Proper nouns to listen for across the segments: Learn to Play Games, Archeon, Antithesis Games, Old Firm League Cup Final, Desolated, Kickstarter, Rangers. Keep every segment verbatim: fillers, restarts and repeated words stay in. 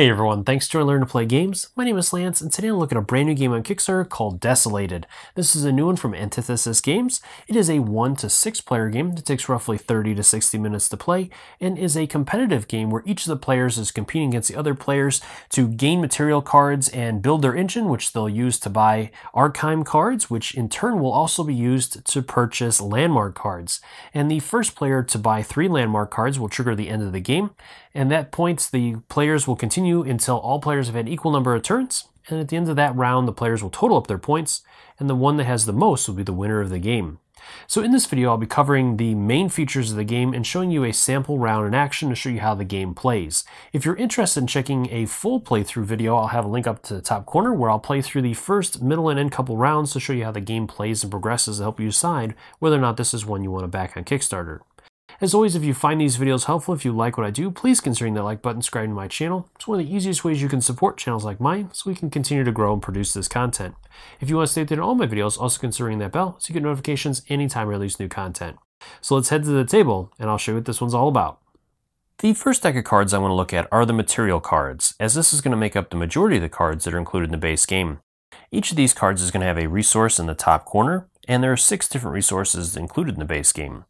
Hey everyone, thanks for joining Learn to Play Games. My name is Lance, and today I'll look at a brand new game on Kickstarter called Desolated. This is a new one from Antithesis Games. It is a one to six player game that takes roughly thirty to sixty minutes to play, and is a competitive game where each of the players is competing against the other players to gain material cards and build their engine, which they'll use to buy Archeon cards, which in turn will also be used to purchase landmark cards. And the first player to buy three landmark cards will trigger the end of the game, and at that point the players will continue until all players have had equal number of turns, and at the end of that round the players will total up their points, and the one that has the most will be the winner of the game. So in this video I'll be covering the main features of the game and showing you a sample round in action to show you how the game plays. If you're interested in checking a full playthrough video, I'll have a link up to the top corner where I'll play through the first, middle, and end couple rounds to show you how the game plays and progresses to help you decide whether or not this is one you want to back on Kickstarter. As always, if you find these videos helpful, if you like what I do, please consider hitting that like button, subscribing to my channel. It's one of the easiest ways you can support channels like mine so we can continue to grow and produce this content. If you want to stay updated on all my videos, also consider ringing that bell so you get notifications anytime I release new content. So let's head to the table and I'll show you what this one's all about. The first deck of cards I want to look at are the material cards, as this is going to make up the majority of the cards that are included in the base game. Each of these cards is going to have a resource in the top corner, and there are six different resources included in the base game.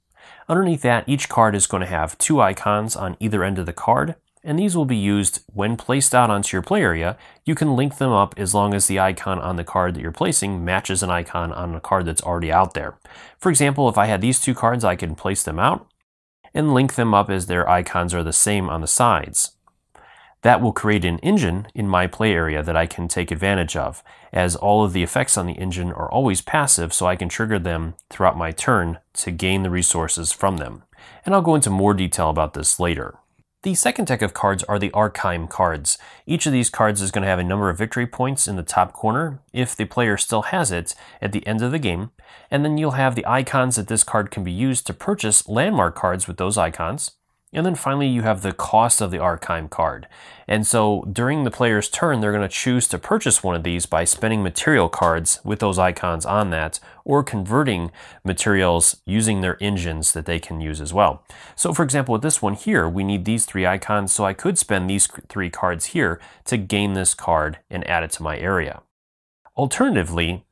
Underneath that, each card is going to have two icons on either end of the card, and these will be used when placed out onto your play area. You can link them up as long as the icon on the card that you're placing matches an icon on a card that's already out there. For example, if I had these two cards, I can place them out and link them up as their icons are the same on the sides. That will create an engine in my play area that I can take advantage of, as all of the effects on the engine are always passive, so I can trigger them throughout my turn to gain the resources from them. And I'll go into more detail about this later. The second deck of cards are the Archeon cards. Each of these cards is going to have a number of victory points in the top corner, if the player still has it, at the end of the game. And then you'll have the icons that this card can be used to purchase landmark cards with those icons. And then finally you have the cost of the Archeon card. And so during the player's turn, they're going to choose to purchase one of these by spending material cards with those icons on that, or converting materials using their engines that they can use as well. So for example, with this one here, we need these three icons, so I could spend these three cards here to gain this card and add it to my area. Alternatively,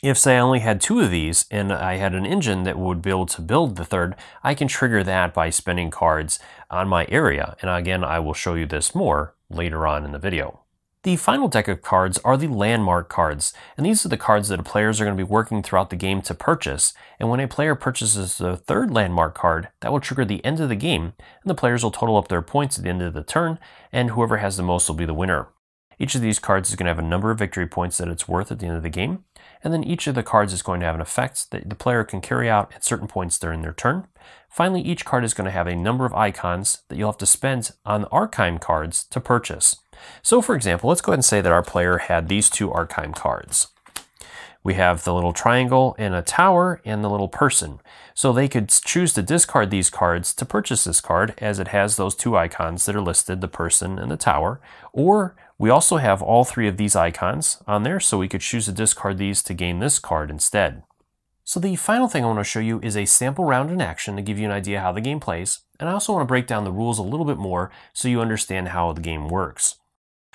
if, say, I only had two of these and I had an engine that would be able to build the third, I can trigger that by spending cards on my area. And again, I will show you this more later on in the video. The final deck of cards are the landmark cards. And these are the cards that players are going to be working throughout the game to purchase. And when a player purchases the third landmark card, that will trigger the end of the game. And the players will total up their points at the end of the turn. And whoever has the most will be the winner. Each of these cards is going to have a number of victory points that it's worth at the end of the game. And then each of the cards is going to have an effect that the player can carry out at certain points during their turn. Finally, each card is going to have a number of icons that you'll have to spend on the Archeon cards to purchase. So for example, let's go ahead and say that our player had these two Archeon cards. We have the little triangle and a tower and the little person. So they could choose to discard these cards to purchase this card, as it has those two icons that are listed, the person and the tower. Or we also have all three of these icons on there, so we could choose to discard these to gain this card instead. So the final thing I want to show you is a sample round in action to give you an idea how the game plays, and I also want to break down the rules a little bit more so you understand how the game works.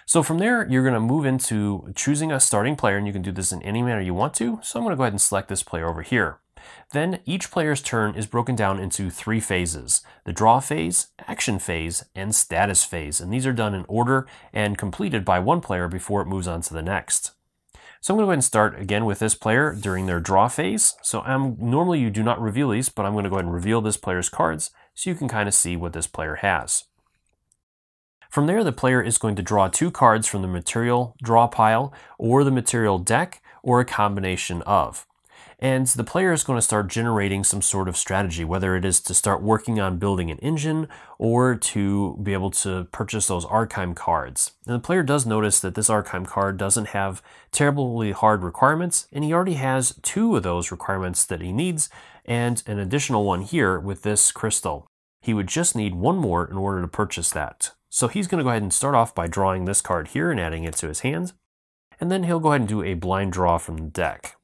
So from there, you're going to move into choosing a starting player, and you can do this in any manner you want to. So I'm going to go ahead and select this player over here. Then each player's turn is broken down into three phases: the draw phase, action phase, and status phase. And these are done in order and completed by one player before it moves on to the next. So I'm going to go ahead and start again with this player during their draw phase. So I'm, normally you do not reveal these, but I'm going to go ahead and reveal this player's cards so you can kind of see what this player has. From there, the player is going to draw two cards from the material draw pile or the material deck, or a combination of. And the player is going to start generating some sort of strategy, whether it is to start working on building an engine or to be able to purchase those Archeon cards. And the player does notice that this Archeon card doesn't have terribly hard requirements, and he already has two of those requirements that he needs, and an additional one here with this crystal. He would just need one more in order to purchase that. So he's going to go ahead and start off by drawing this card here and adding it to his hand. And then he'll go ahead and do a blind draw from the deck.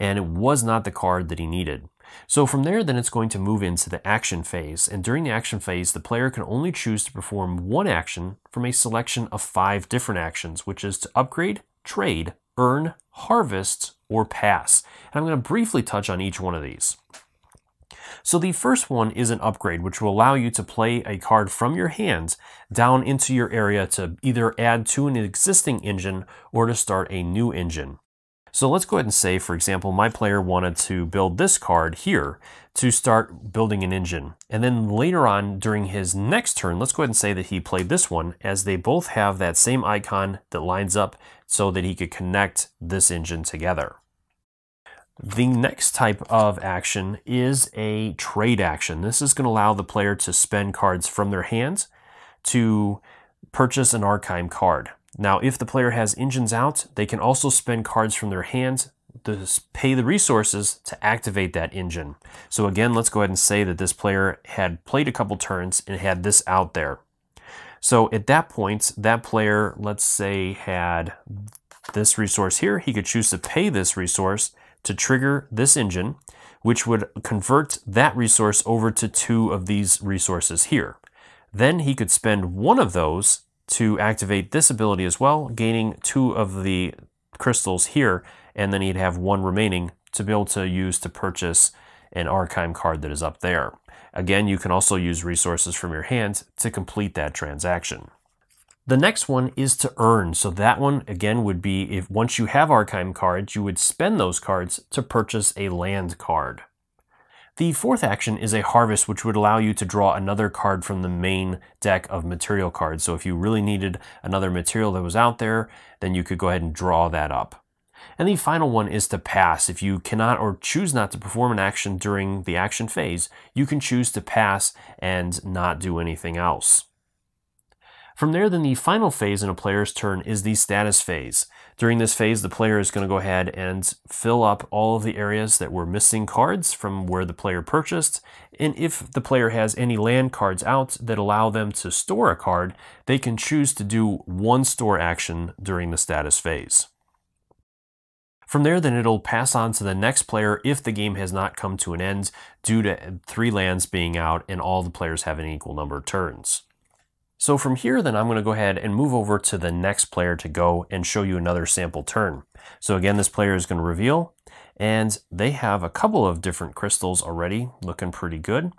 And it was not the card that he needed. So from there, then it's going to move into the action phase, and during the action phase, the player can only choose to perform one action from a selection of five different actions, which is to upgrade, trade, earn, harvest, or pass. And I'm going to briefly touch on each one of these. So the first one is an upgrade, which will allow you to play a card from your hand down into your area to either add to an existing engine or to start a new engine. So let's go ahead and say, for example, my player wanted to build this card here to start building an engine. And then later on during his next turn, let's go ahead and say that he played this one, as they both have that same icon that lines up so that he could connect this engine together. The next type of action is a trade action. This is going to allow the player to spend cards from their hand to purchase an Archeon card. Now, if the player has engines out, they can also spend cards from their hand to pay the resources to activate that engine. So again, let's go ahead and say that this player had played a couple turns and had this out there. So at that point, that player, let's say, had this resource here. He could choose to pay this resource to trigger this engine, which would convert that resource over to two of these resources here. Then he could spend one of those to activate this ability as well, gaining two of the crystals here, and then he'd have one remaining to be able to use to purchase an Archeon card that is up there. Again, you can also use resources from your hand to complete that transaction. The next one is to earn. So that one, again, would be if once you have Archeon cards, you would spend those cards to purchase a land card. The fourth action is a harvest, which would allow you to draw another card from the main deck of material cards. So if you really needed another material that was out there, then you could go ahead and draw that up. And the final one is to pass. If you cannot or choose not to perform an action during the action phase, you can choose to pass and not do anything else. From there, then the final phase in a player's turn is the status phase. During this phase, the player is going to go ahead and fill up all of the areas that were missing cards from where the player purchased. And if the player has any land cards out that allow them to store a card, they can choose to do one store action during the status phase. From there, then it'll pass on to the next player if the game has not come to an end due to three lands being out and all the players have an equal number of turns. So from here, then I'm going to go ahead and move over to the next player to go and show you another sample turn. So again, this player is going to reveal, and they have a couple of different crystals already, looking pretty good.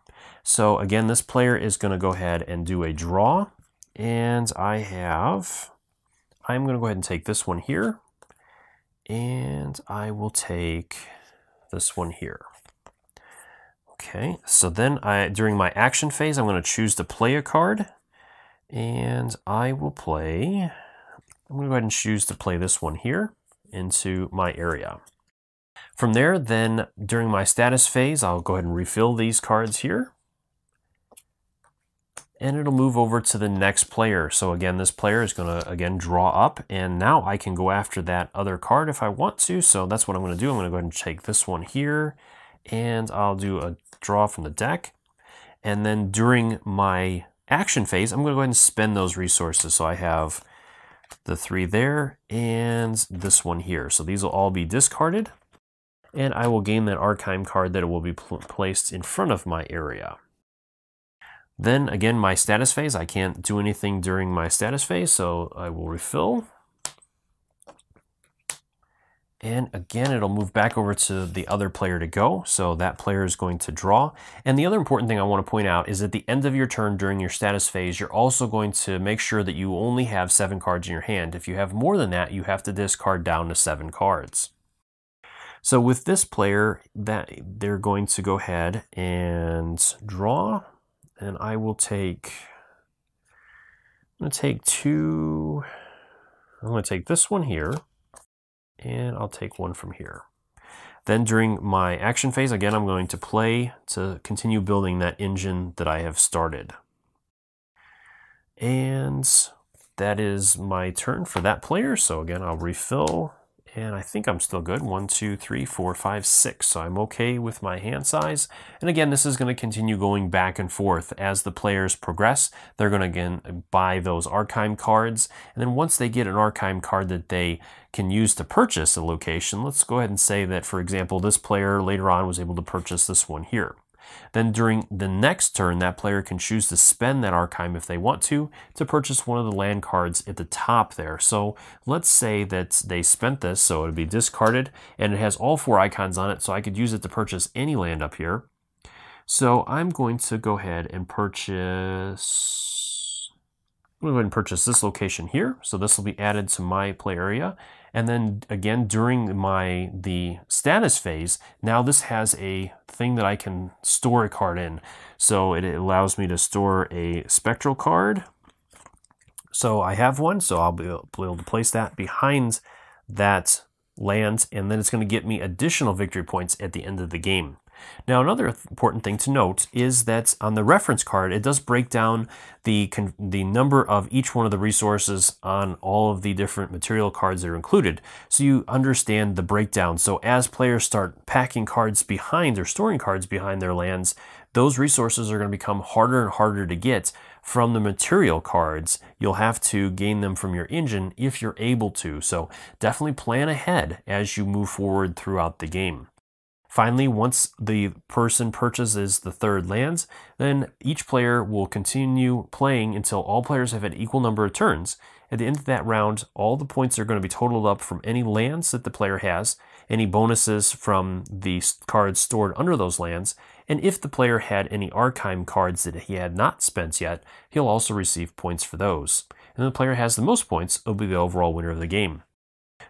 So again, this player is going to go ahead and do a draw, and I have, I'm going to go ahead and take this one here, and I will take this one here. Okay, so then I, during my action phase, I'm going to choose to play a card. And I will play, I'm going to go ahead and choose to play this one here into my area. From there, then during my status phase, I'll go ahead and refill these cards here. And it'll move over to the next player. So again, this player is going to, again, draw up. And now I can go after that other card if I want to. So that's what I'm going to do. I'm going to go ahead and take this one here. And I'll do a draw from the deck. And then during my action phase, I'm going to go ahead and spend those resources. So I have the three there and this one here. So these will all be discarded, and I will gain that Archeon card that will be pl placed in front of my area. Then again, my status phase, I can't do anything during my status phase, so I will refill. And again, it'll move back over to the other player to go. So that player is going to draw. And the other important thing I want to point out is at the end of your turn during your status phase, you're also going to make sure that you only have seven cards in your hand. If you have more than that, you have to discard down to seven cards. So with this player, that they're going to go ahead and draw. And I will take, I'm going to take two, I'm going to take this one here. And I'll take one from here. Then during my action phase, again, I'm going to play to continue building that engine that I have started. And that is my turn for that player. So again, I'll refill, and I think I'm still good. One, two, three, four, five, six. So I'm okay with my hand size. And again, this is going to continue going back and forth. As the players progress, they're going to again buy those Archeon cards. And then once they get an Archeon card that they can use to purchase a location, let's go ahead and say that, for example, this player later on was able to purchase this one here. Then during the next turn, that player can choose to spend that archive if they want to, to purchase one of the land cards at the top there. So let's say that they spent this, so it would be discarded, and it has all four icons on it, so I could use it to purchase any land up here. So I'm going to go ahead and purchase, I'm going to go ahead and purchase this location here. So this will be added to my play area. And then again, during my the status phase, now this has a thing that I can store a card in. So it allows me to store a spectral card. So I have one, so I'll be able to place that behind that land, and then it's going to get me additional victory points at the end of the game. Now, another important thing to note is that on the reference card, it does break down the, the number of each one of the resources on all of the different material cards that are included, so you understand the breakdown. So as players start packing cards behind or storing cards behind their lands, those resources are going to become harder and harder to get from the material cards. You'll have to gain them from your engine if you're able to. So definitely plan ahead as you move forward throughout the game. Finally, once the person purchases the third lands, then each player will continue playing until all players have an equal number of turns. At the end of that round, all the points are going to be totaled up from any lands that the player has, any bonuses from the cards stored under those lands, and if the player had any archive cards that he had not spent yet, he'll also receive points for those. And the player has the most points will be the overall winner of the game.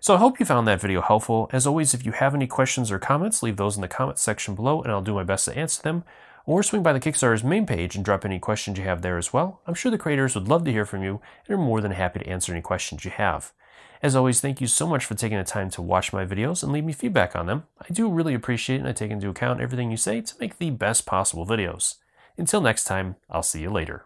So I hope you found that video helpful. As always, if you have any questions or comments, leave those in the comments section below and I'll do my best to answer them. Or swing by the Kickstarter's main page and drop any questions you have there as well. I'm sure the creators would love to hear from you and are more than happy to answer any questions you have. As always, thank you so much for taking the time to watch my videos and leave me feedback on them. I do really appreciate it, and I take into account everything you say to make the best possible videos. Until next time, I'll see you later.